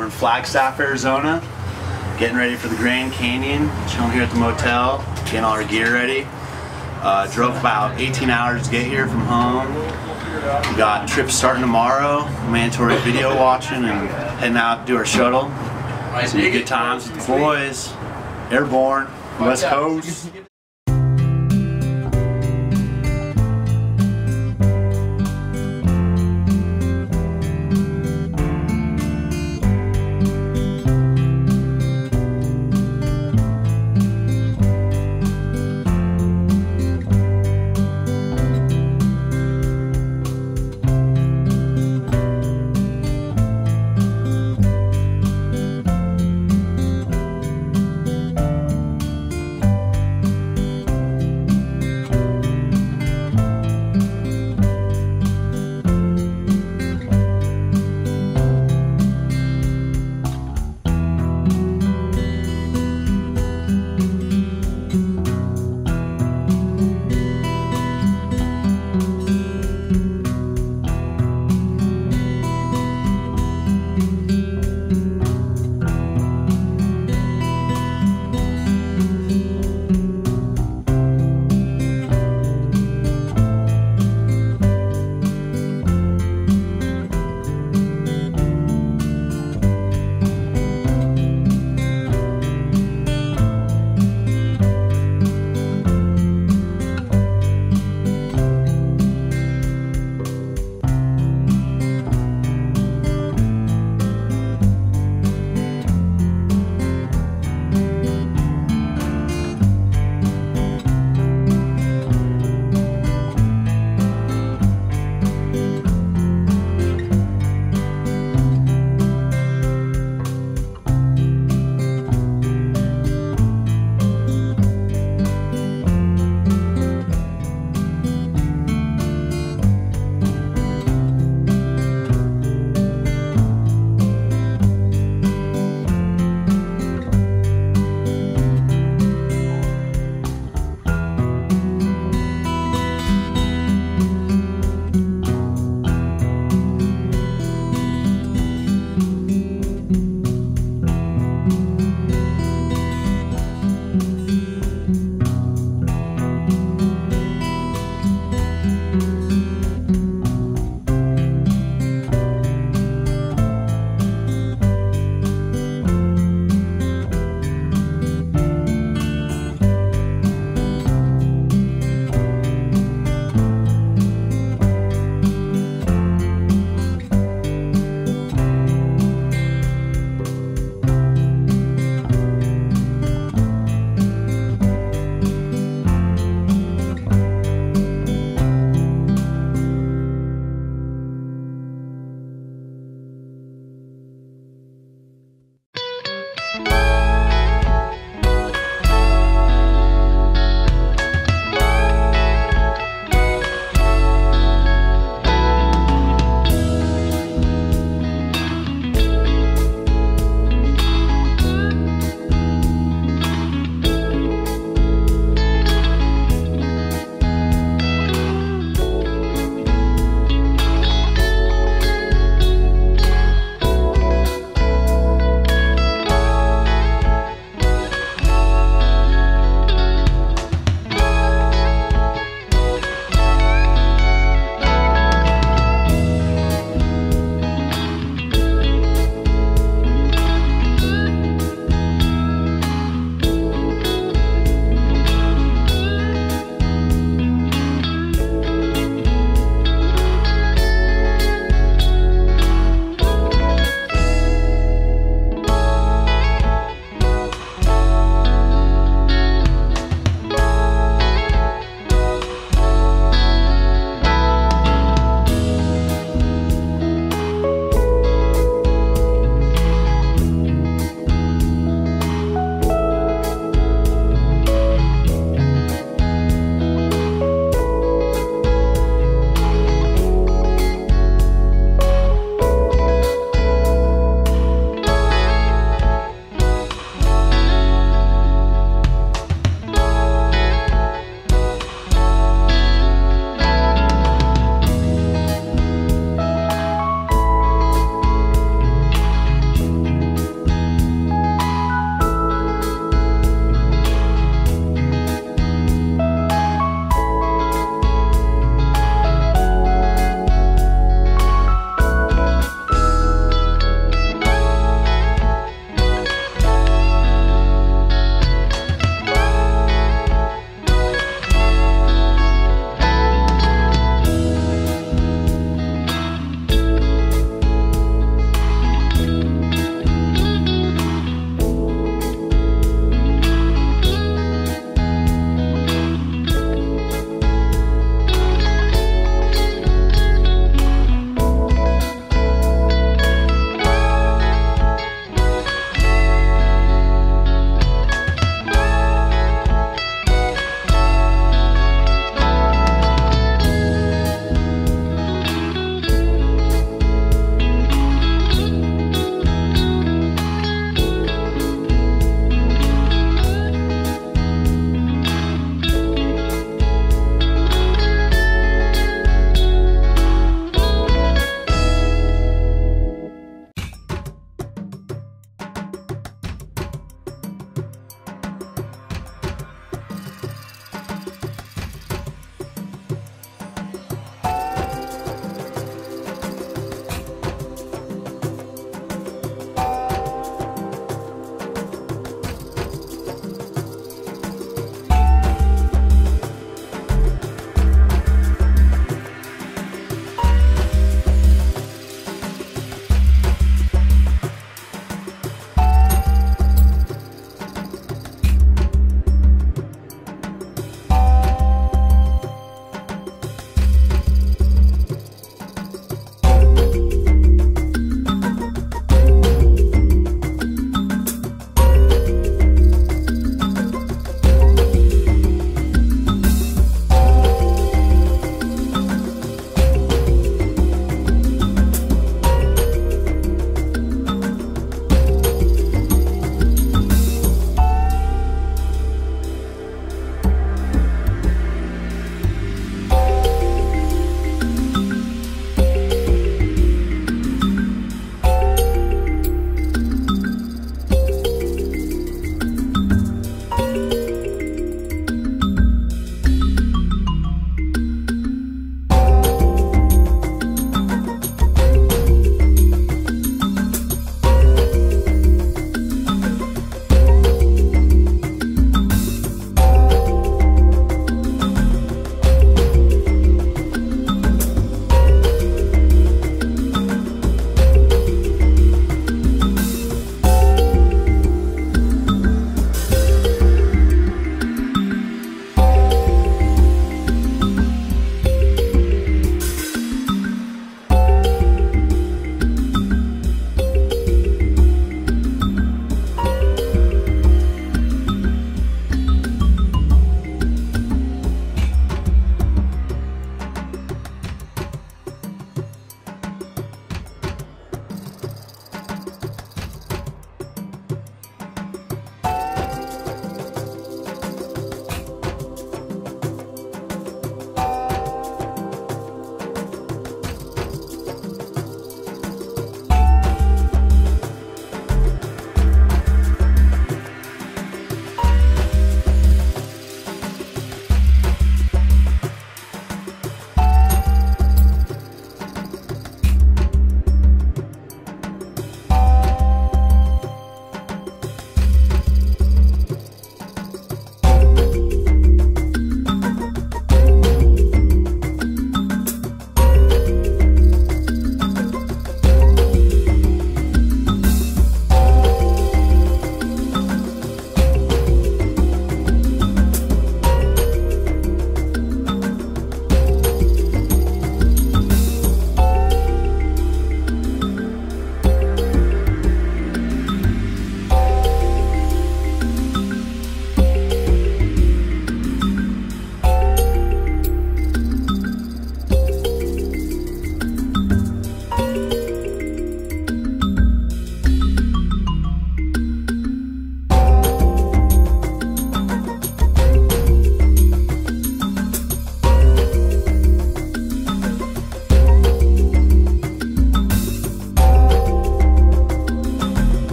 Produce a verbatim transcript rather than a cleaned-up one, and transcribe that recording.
We're in Flagstaff, Arizona, getting ready for the Grand Canyon, chilling here at the motel, getting all our gear ready. Uh, drove about eighteen hours to get here from home. We got trips starting tomorrow, mandatory video watching, and heading out to do our shuttle. Some good times with the boys, airborne, West Coast.